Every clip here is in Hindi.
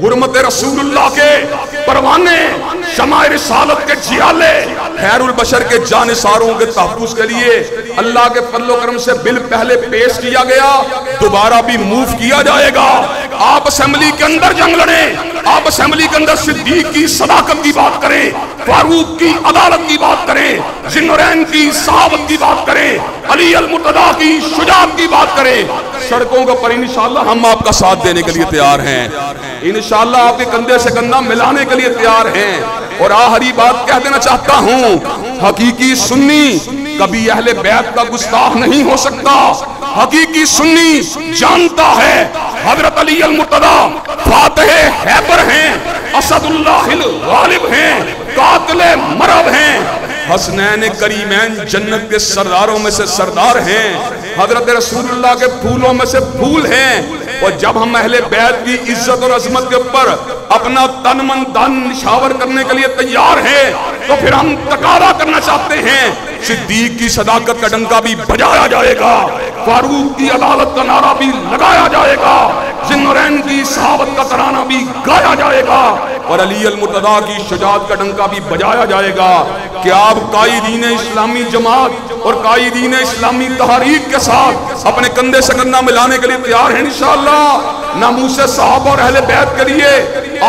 हुर्मत रसूलुल्लाह के परवाने, शमाए रिसालत के जियाले, खैरुल बशर के जानिसारों के तहफ़्फ़ुज़ के लिए अल्लाह के फजलो करम से बिल पहले पेश किया गया, दोबारा भी मूव किया जाएगा। आप असेंबली के अंदर जंग लड़े, आप असेंबली के अंदर सिद्दीक की सदाकत की बात करें, फारूक की अदालत की बात करें, जिन्नोरैन की सहाबत की बात करें, अली अल मुर्तज़ा की शुजाअत की बात करें। सड़कों के पर इंशाअल्लाह हम आपका साथ देने के लिए तैयार हैं, इंशाअल्लाह आपके कंधे से कंधा मिलाने के लिए तैयार हैं। और आखिरी बात कह देना चाहता हूँ, हकीकी सुन्नी कभी अहले बैत का गुस्ताख नहीं हो सकता। हकीकी सुन्नी जानता है हजरत अली अल मुर्तज़ा फातिह हैबर हैं, असदुल्लाहिल गालिब हैं, कातिले मरब हैं, हसनैन करीमैन जन्नत के सरदारों में से सरदार हैं, हजरत रसूलुल्लाह के फूलों में से फूल हैं। और जब हम अहले बैत की इज्जत और अजमत के ऊपर अपना तन मन धन निशावर करने के लिए तैयार हैं तो फिर हम तकादा करना चाहते हैं, सिद्दीक की सदाकत का डंका भी बजाया जाएगा, फारूक की अदालत का नारा भी लगाया जाएगा, जिन्नोरैन की सहाबत का तराना भी गाया जाएगा, और अली अल मुर्तज़ा की शुजाअत का डंका भी बजाया जाएगा। कि आप कायदीन इस्लामी जमात और कायदीन इस्लामी तहरीक के साथ अपने कंधे से कंधा मिलाने के लिए तैयार हैं इंशाअल्लाह, नामूसे सहाबा और अहले बैत के लिए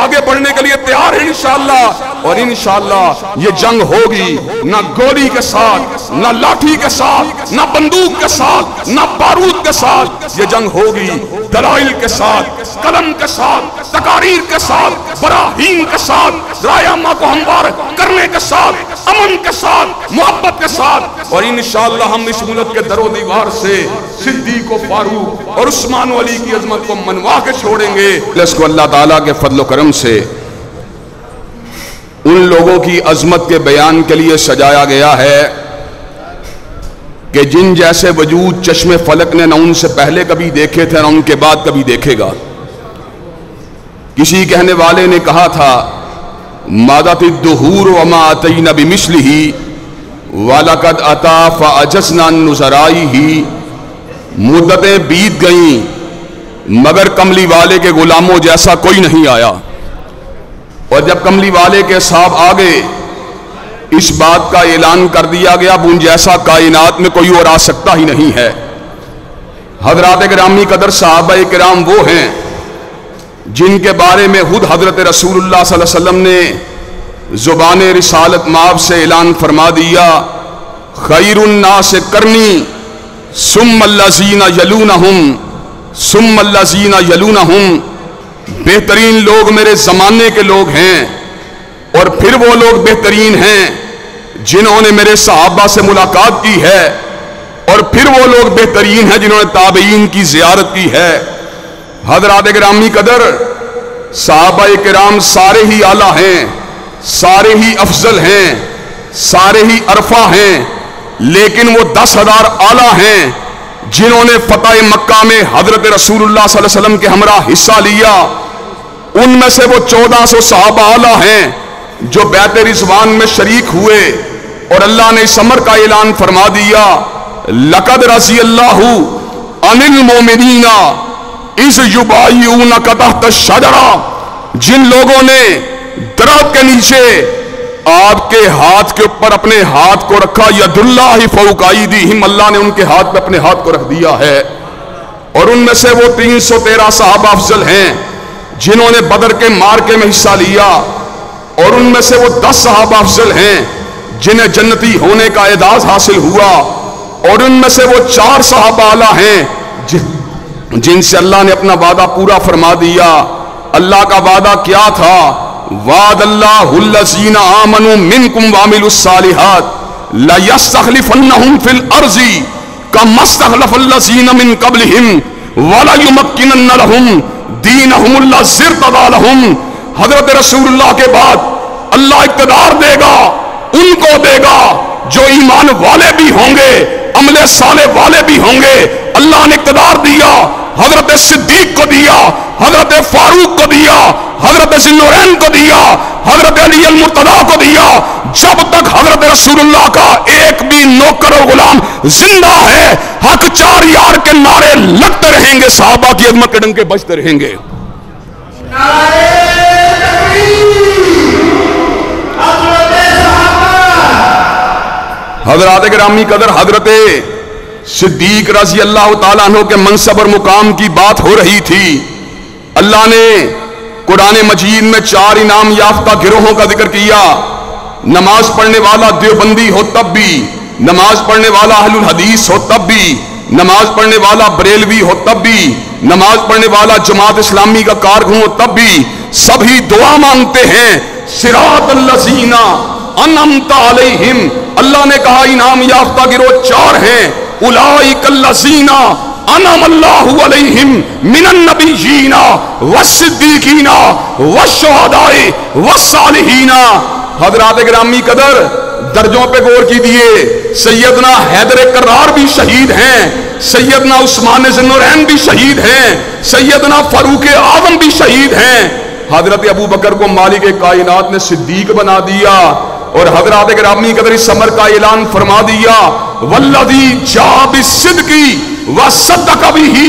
आगे बढ़ने के लिए तैयार हैं इंशाअल्लाह। और इंशाअल्लाह ये जंग होगी, ना गोली के साथ, ना लाठी के साथ, ना बंदूक के साथ, ना बारूद के साथ, ये जंग होगी दलाइल के साथ, कलम के साथ, तकारीर के साथ, बराहीन के साथ, रायमा को हमवार करने के साथ, अमन के साथ, मोहब्बत के साथ। और इंशाअल्लाह हम इस मुल्क के दरो दीवार से सिद्दीक व फारूक और उस्मान अली की अजमत को मनवा के छोड़ेंगे। इसको अल्लाह ताला के फजलो करम से उन लोगों की अजमत के बयान के लिए सजाया गया है कि जिन जैसे वजूद चश्मे फलक ने न उनसे पहले कभी देखे थे ना उनके बाद कभी देखेगा। किसी कहने वाले ने कहा था, मादातिद्दुहूर वमा अतैना बिमिस्लिही वलकद अता फअजज़ना नुज़राइही, मुद्दतें बीत गईं मगर कमली वाले के गुलामों जैसा कोई नहीं आया। और जब कमली वाले के साहब आ गए इस बात का ऐलान कर दिया गया अब उन जैसा कायनात में कोई और आ सकता ही नहीं है। हजरात गिरामी कदर साहबा किराम वो हैं जिनके बारे में खुद हजरत रसूलुल्लाह सल्लल्लाहु अलैहि वसल्लम ने जुबान रिसालत माब से ऐलान फरमा दिया, खैरुन्नास करनी सुम्मल्लज़ीना यलूनहुम सुम्मल्लज़ीना यलूनहुम, बेहतरीन लोग मेरे ज़माने के लोग हैं और फिर वो लोग बेहतरीन हैं जिन्होंने मेरे सहाबा से मुलाकात की है, और फिर वो लोग बेहतरीन हैं जिन्होंने ताबईन की ज़ियारत की है। हज़रात गिरामी कदर सहाबा किराम सारे ही आला हैं, सारे ही अफजल हैं, सारे ही अरफा हैं, लेकिन वो 10,000 आला हैं जिन्होंने फतेह मक्का में हजरत रसूलुल्लाह सल्लल्लाहु अलैहि वसल्लम के हमरा हिस्सा लिया। उनमें से वो 1400 सहाबा आला हैं जो बैत रिजवान में शरीक हुए। और अल्लाह ने इस अमर का ऐलान फरमा दिया, लकद रज़ियल्लाहु अनिल मोमिनीना इज़ युबाय्यूनका तहत शजरा, जिन लोगों ने दरख्त के नीचे आपके हाथ के ऊपर अपने हाथ को रखा, यदुल्लाहि फौका अयदीहिम, अल्लाह ने उनके हाथ पे अपने हाथ को रख दिया है। और उनमें से वो 313 सहाबा अफजल हैं जिन्होंने बदर के मार्के में हिस्सा लिया, और उनमें से वो 10 सहाबा अफजल हैं जिन्हें जन्नती होने का एजाज हासिल हुआ, और उनमें से वो 4 सहाबा आला हैं जिनसे अल्लाह ने अपना वादा पूरा फरमा दिया। अल्लाह का वादा क्या था, वादल्लाहुल्लज़ीना आमनू मिनकुम वामिलुस्सालिहात लयस्तखलिफन्नहुम फिल अर्ज़ि कमस्तखलफल्लज़ीना मिन क़ब्लिहिम वलयुमक्किनन्न लहुम दीनहुमुल्लज़ी इर्तज़ा लहुम। हज़रत रसूलुल्लाह के बाद अल्लाह इक़्तिदार देगा, उनको देगा जो ईमान वाले भी होंगे, अमले साले वाले भी होंगे। अल्लाह ने इक़्तिदार दिया, हजरत सिद्दीक को दिया, हजरत फारूक को दिया, हजरत जिन्नोरैन को दिया, हजरत अली अल मुर्तज़ा को दिया। जब तक हजरत रसूलुल्लाह का एक भी नौकर और गुलाम जिंदा है, हक चार यार के नारे लगते रहेंगे, सहाबा की अजमत के डंके बजते रहेंगे। हजरात गिरामी कदर हजरत सिद्दीक रजी अल्लाह तआला अन्हु के मनसब और मुकाम की बात हो रही थी। अल्लाह ने कुरान मजीद में चार इनाम याफ्ता गिरोहों का जिक्र किया। नमाज पढ़ने वाला देवबंदी हो तब भी, नमाज पढ़ने वाला अहलुल हदीस हो तब भी, नमाज पढ़ने वाला बरेलवी हो तब भी, नमाज पढ़ने वाला जमात इस्लामी का कारकुन हो तब भी, सभी दुआ मांगते हैं सिरातल्लज़ीना अनअमता अलैहिम। अल्लाह ने कहा इनाम याफ्ता गिरोह चार हैं। उलाइकल्लज़ीना अनअमल्लाहु अलैहिम मिनन नबिय्यीना वस्सिद्दीकीना वश्शुहदाई वस्सालिहीना। हजरात गिरामी कदर दर्जों पे गौर कीजिए। सैयदना हैदर करार भी शहीद हैं, सैयदना उस्मान ज़ुन्नूरैन भी शहीद हैं, सैयदना फारूक आज़म भी शहीद हैं। हजरत अबू बकर को मालिक कायनात ने सिद्दीक बना दिया और हजरात गिरामी कदर इस समर का ऐलान फरमा दिया, वल्लज़ी जाअ बिस्सिद्क़ि वसद्दक़ बिही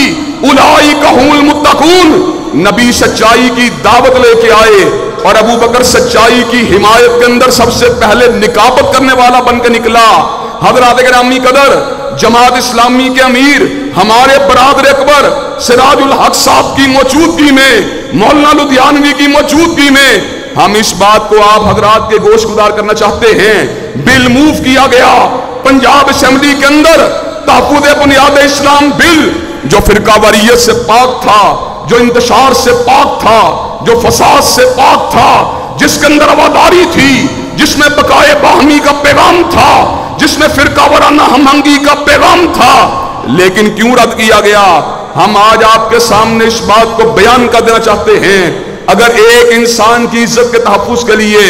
उलाइका हुमुल मुत्तक़ून। नबी सच्चाई की दावत लेके आए और अबू बकर सच्चाई की हिमायत के अंदर सबसे पहले निकाबत करने वाला बनकर निकला। हजरात गिरामी कदर जमात इस्लामी के अमीर हमारे बरादर अकबर सिराजुल हक साहब की मौजूदगी में, मौलाना लुधियानवी की मौजूदगी में हम इस बात को आप हजरात के गोश गुजार करना चाहते हैं। बिल मूव किया गया पंजाब असेंबली के अंदर, तहफुज़ बुनियाद इस्लाम बिल जो फिरका वारियत से पाक था, जो इंतशार से पाक था, जो फसाद से पाक था, जिसके अंदर आवादारी थी, जिसमें बकाए बाहमी का पैगाम था, जिसमें फिरका वराना हमहंगी का पैगाम था, लेकिन क्यों रद्द किया गया? हम आज आपके सामने इस बात को बयान कर देना चाहते हैं। अगर एक इंसान की इज्जत के तहफ्फुज़ के लिए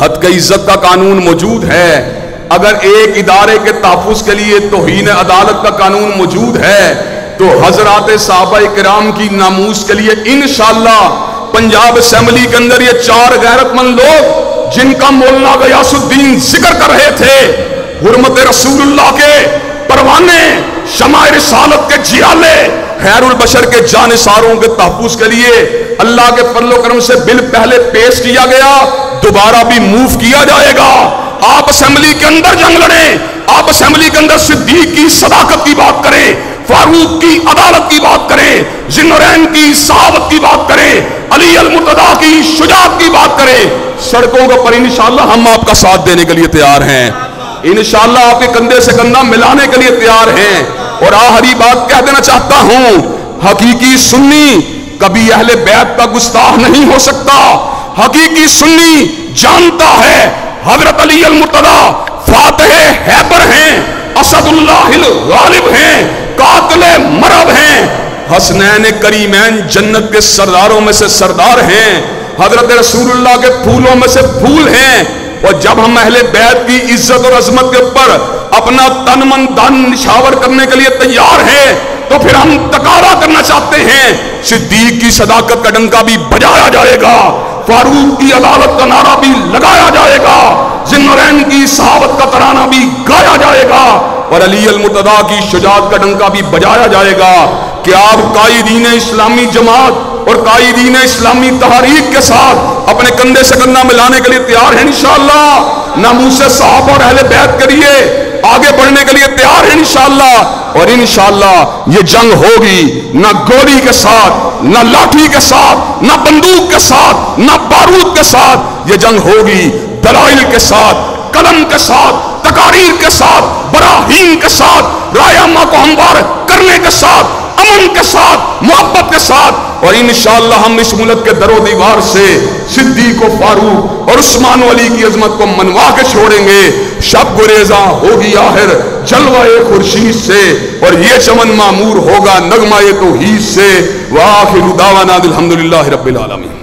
हद की इज्जत का कानून मौजूद है, अगर एक इदारे के तहफ्फुज़ के लिए तौहीन अदालत का कानून मौजूद है, तो हजरात साहबाए किराम की नामूस के लिए इंशाअल्लाह पंजाब असेंबली के अंदर ये चार गैरतमंद लोग जिनका मौलाना गयासुद्दीन जिक्र कर रहे थे, हुर्मत रसूलुल्लाह के परवाने, शमाए रिसालत के जियाले, खैरुल बशर के जानिसारों के तहफ्फुज़ के लिए अल्लाह के फजलो करम से बिल पहले पेश किया गया, दोबारा भी मूव किया जाएगा। आप असेंबली के अंदर जंग लड़े, आप असेंबली के अंदर सिद्दीक की सदाकत की बात करें, फारूक की अदालत की बात करें, ज़ुन्नूरैन की सहावत की बात करें, अली अल मुर्तज़ा की शुजाअत की बात करें। सड़कों पर इंशाअल्लाह हम आपका साथ देने के लिए तैयार हैं, इंशाअल्लाह आपके कंधे से कंधा मिलाने के लिए तैयार हैं। और आखिरी बात कह देना चाहता हूं, हकीकी सुन्नी कभी अहले बैत का गुस्ताख नहीं हो सकता। हकीकी सुन्नी जानता है हजरत अली अल मुर्तज़ा फातह हैदर हैं, असदुल्लाहिल गालिब हैं, कातले मरब हैं, हसनैन करीमैन जन्नत के सरदारों में से सरदार हैं, हजरत रसूलुल्लाह के फूलों में से फूल हैं। और जब हम अहले बैत की इज्जत और अजमत के ऊपर अपना तन मन धन निछावर करने के लिए तैयार हैं, तो फिर हम तकारा करना चाहते हैं। सिद्दीक की सदाकत का डंका भी बजाया जाएगा, फारूक की अदालत का नारा भी लगाया जाएगा, ज़ुन्नूरैन की सहावत का तराना भी गाया जाएगा और अली अल मुर्तज़ा की शुजाअत का डंका भी बजाया जाएगा। कि आप कायदीन इस्लामी जमात और कायदीन इस्लामी तहरीक के साथ अपने कंधे से कंधा मिलाने के लिए तैयार हैं इंशाअल्लाह, नामूस सहाबा और अहले बैत के लिए आगे बढ़ने के लिए तैयार हैं इंशाअल्लाह। और इंशाअल्लाह ये जंग होगी, ना गोली के साथ, ना लाठी के साथ, ना बंदूक के साथ, ना बारूद के साथ, ये जंग होगी दलाइल के साथ, कलम के साथ, तकारीर के साथ, बराहीन के साथ, रायमा को हमवार करने के साथ, अमन के साथ, मोहब्बत के साथ। और इंशाअल्लाह हम इस मुल्क के दरो दीवार से सिद्दीक और फारूक और उस्मान अली की अजमत को मनवा के छोड़ेंगे। शब गुरेजा होगी आहिर जलवाए खुर्शीद से और ये चमन मामूर होगा नगमाए तौहीद से। वाखिरु दावाना अल्हम्दुलिल्लाह रब्बिल आलमीन।